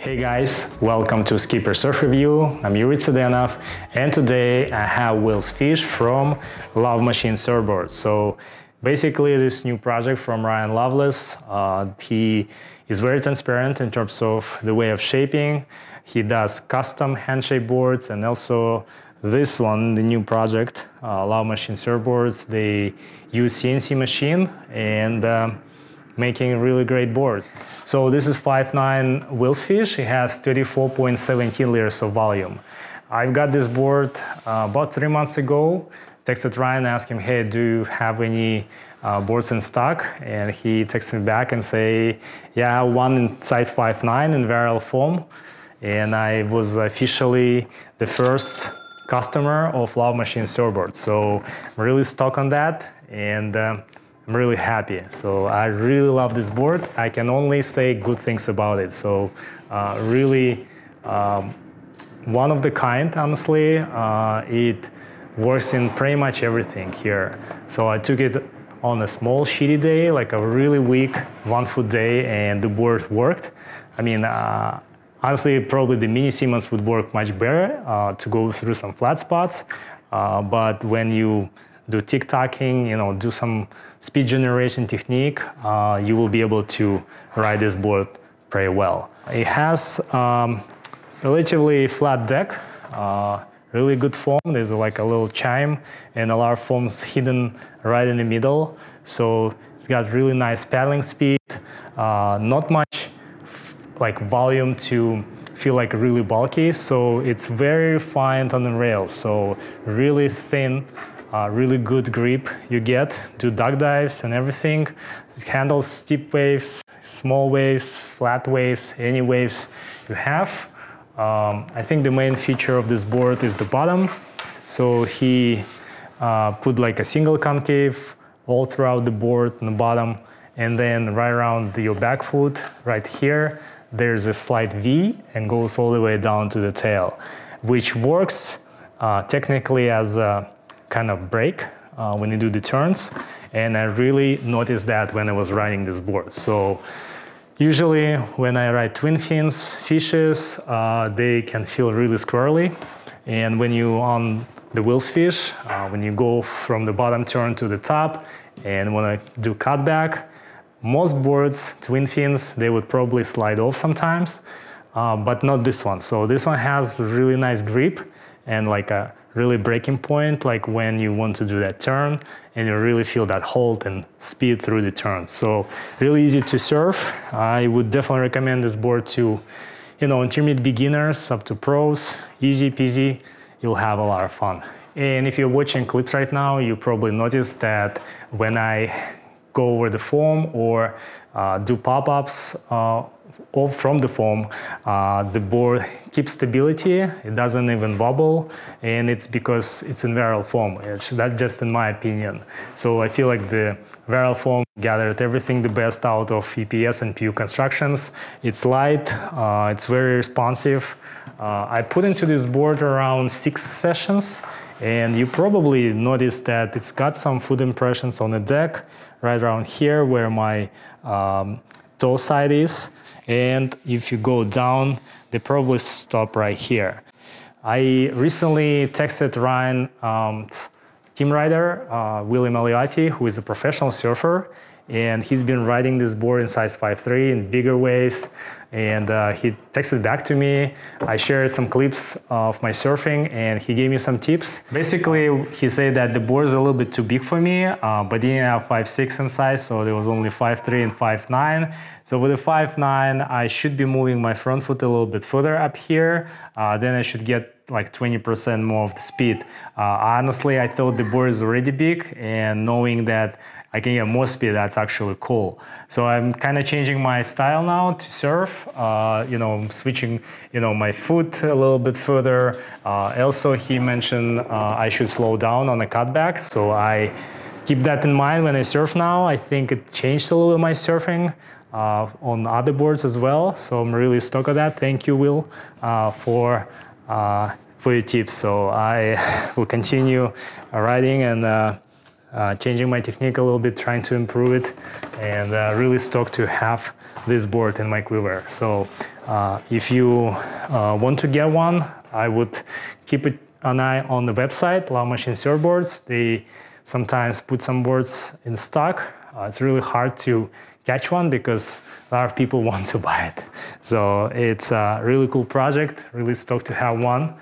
Hey guys, welcome to Skipper Surf Review. I'm Yuri Sedenov, and today I have Will Fish from Love Machine Surfboards. So basically this new project from Ryan Lovelace, he is very transparent in terms of the way of shaping. He does custom hand-shaped boards, and also this one, the new project, Love Machine Surfboards, they use CNC machine and making really great boards. So this is 5.9 William Fish. It has 34.17 liters of volume. I've got this board about 3 months ago. Texted Ryan, asked him, hey, do you have any boards in stock? And he texted me back and say, yeah, one in size 5.9 in varial foam. And I was officially the first customer of Love Machine Surfboards. So I'm really stoked on that. And I'm really happy. So I really love this board. I can only say good things about it. So really one of the kind, honestly. It works in pretty much everything here. So I took it on a small shitty day, like a really weak 1 foot day, and the board worked. I mean, honestly, probably the mini Siemens would work much better to go through some flat spots. But when you do tick-tacking, you know, do some speed generation technique, you will be able to ride this board pretty well. It has relatively flat deck, really good foam. There's like a little chime and a lot of foam's hidden right in the middle. So it's got really nice paddling speed, not much like volume to feel like really bulky. So it's very fine on the rails, so really thin. Really good grip you get, do duck dives and everything. It handles steep waves, small waves, flat waves, any waves you have. I think the main feature of this board is the bottom. So he put like a single concave all throughout the board on the bottom, and then right around your back foot, right here, there's a slight V and goes all the way down to the tail, which works technically as a kind of break when you do the turns. And I really noticed that when I was riding this board. So usually when I ride twin fins, fishes, they can feel really squirrely. And when you on the William Fish, when you go from the bottom turn to the top, and when I do cutback, most boards, twin fins, they would probably slide off sometimes, but not this one. So this one has really nice grip and like a really breaking point, like when you want to do that turn and you really feel that hold and speed through the turn. So really easy to surf. I would definitely recommend this board to, you know, intermediate beginners up to pros. Easy peasy, you'll have a lot of fun. And if you're watching clips right now, you probably noticed that when I go over the foam or do pop-ups from the foam, the board keeps stability, it doesn't even wobble, and it's because it's in varial foam. That's just in my opinion. So I feel like the varial foam gathered everything the best out of EPS and PU constructions. It's light, it's very responsive. I put into this board around 6 sessions, and you probably noticed that it's got some foot impressions on the deck, right around here where my toe side is. And if you go down, they probably stop right here. I recently texted Ryan, team rider, William Aliotti, who is a professional surfer, and he's been riding this board in size 5.3 in bigger waves, and he texted back to me. I shared some clips of my surfing, and he gave me some tips. Basically, he said that the board is a little bit too big for me, but didn't have 5.6 in size, so there was only 5.3 and 5.9. So with the 5.9, I should be moving my front foot a little bit further up here, then I should get like 20% more of the speed. Honestly, I thought the board is already big, and knowing that I can get more speed, that's actually cool. So I'm kind of changing my style now to surf, you know, switching, you know, my foot a little bit further. Also, he mentioned I should slow down on the cutback. So I keep that in mind when I surf now. I think it changed a little bit my surfing on other boards as well. So I'm really stoked at that. Thank you, Will, for your tips. So I will continue riding and changing my technique a little bit, trying to improve it, and really stoked to have this board in my quiver. So if you want to get one, I would keep an eye on the website, Love Machine Surfboards. They sometimes put some boards in stock. It's really hard to catch one because a lot of people want to buy it. So it's a really cool project, really stoked to have one.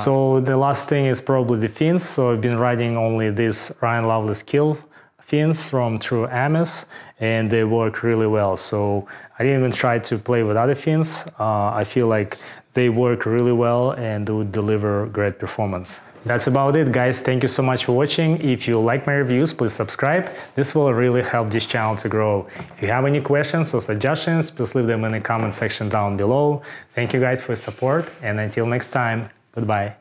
So the last thing is probably the fins. So I've been riding only this Ryan Lovelace Kill fins from True AMS, and they work really well. So I didn't even try to play with other fins. I feel like they work really well and they would deliver great performance. That's about it, guys. Thank you so much for watching. If you like my reviews, please subscribe. This will really help this channel to grow. If you have any questions or suggestions, please leave them in the comment section down below. Thank you guys for your support, and until next time, goodbye.